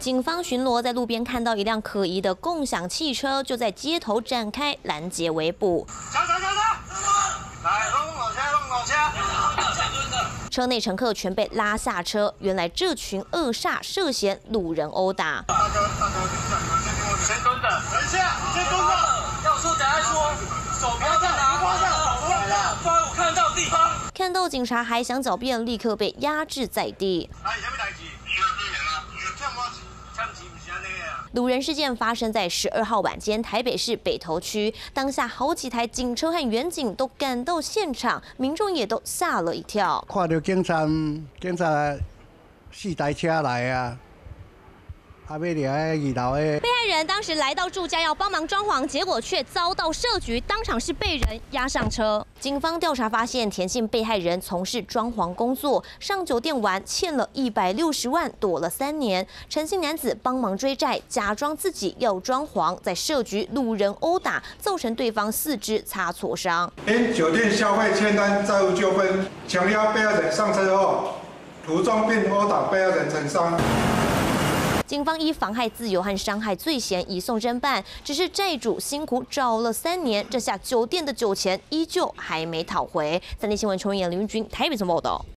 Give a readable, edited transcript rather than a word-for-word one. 警方巡逻在路边看到一辆可疑的共享汽车，就在街头展开拦截围捕。车内乘客全被拉下车，原来这群恶煞涉嫌路人殴打。 看到警察还想狡辩，立刻被压制在地。掳人事件发生在12号晚间，台北市北投区。当下好几台警车和员警都赶到现场，民众也都吓了一跳。看到警察4台车来啊！ 被害人当时来到住家要帮忙装潢，结果却遭到设局，当场是被人押上车。警方调查发现，田姓被害人从事装潢工作，上酒店玩，欠了160万，躲了3年。陈姓男子帮忙追债，假装自己要装潢，在设局路人殴打，造成对方4肢擦挫伤。因酒店消费欠单债务纠纷，强压被害人上车后，途中并殴打被害人成伤。 警方依妨害自由和伤害罪嫌移送侦办，只是债主辛苦找了3年，这下酒店的酒钱依旧还没讨回。3立新闻陈彦、林云君台北报道。